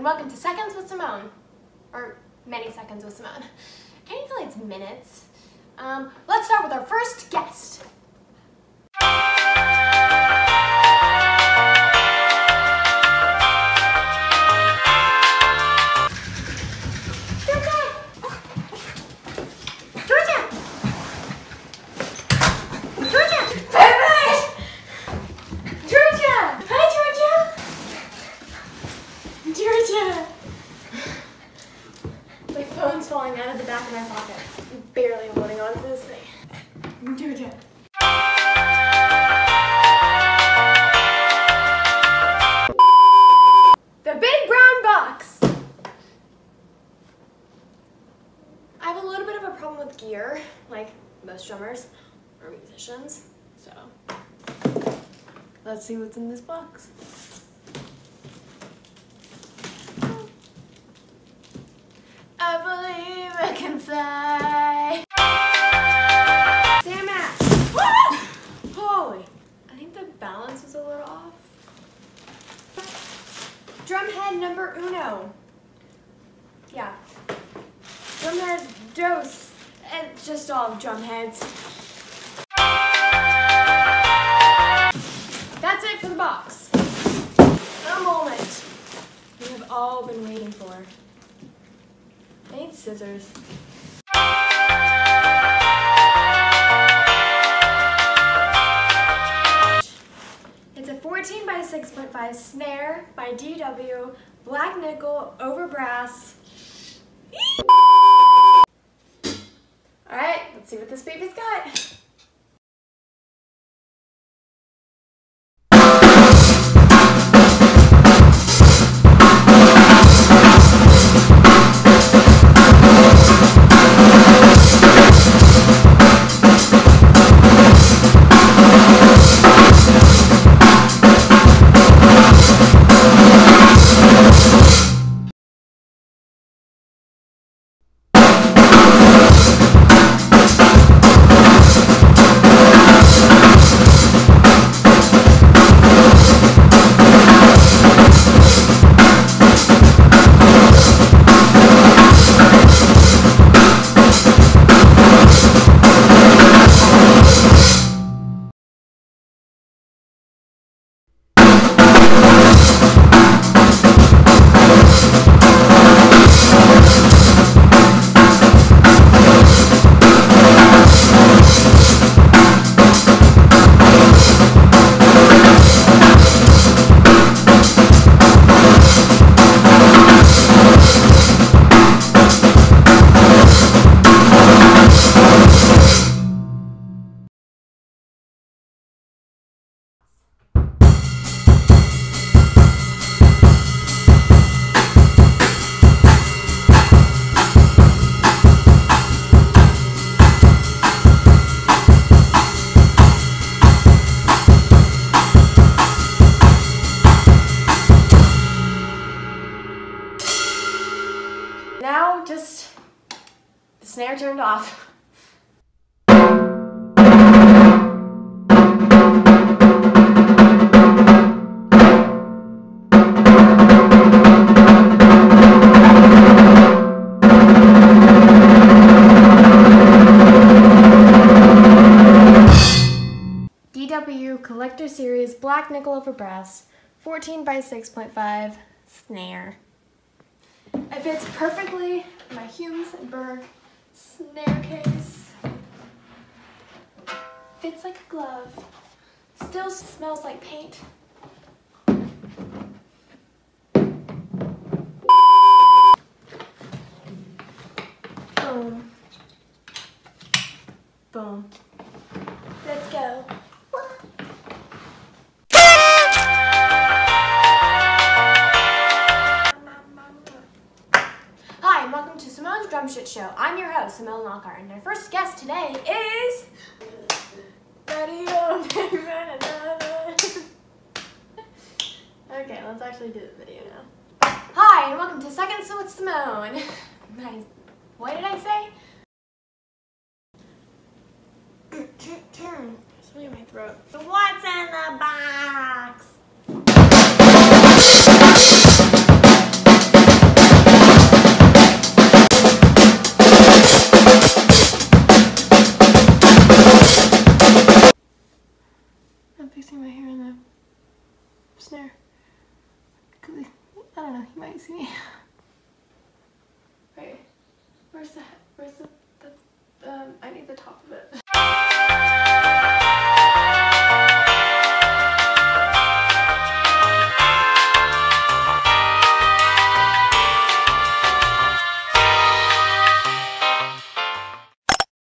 and welcome to Seconds with Simone, or Many Seconds with Simone. I feel like it's minutes. Let's start with our first guest. Out of the back of my pocket. I'm barely holding on to this thing. Georgia. The big brown box! I have a little bit of a problem with gear, like most drummers or musicians, so let's see what's in this box. I believe I can fly. Damn it! Woo! Holy! I think the balance was a little off. Drumhead number uno. Yeah. Drumhead dos. It's just all drumheads. That's it for the box. The moment we have all been waiting for. I need scissors. It's a 14 by 6.5 snare by DW, black nickel over brass. Alright, let's see what this baby's got. Now, just the snare turned off. DW Collector's Series Black Nickel over Brass, 14 by 6.5 snare. It fits perfectly in my Humes and Berg snare case. Fits like a glove. Still smells like paint. Boom. Boom. Let's go. Drum Shit Show. I'm your host, Simone Lockhart, and our first guest today is okay, let's actually do the video now. Hi, and welcome to Seconds with Simone. What did I say? There's something in my throat. What's in the box? conditioner. I don't know, you might see me. Right, where's the, I need the top of it.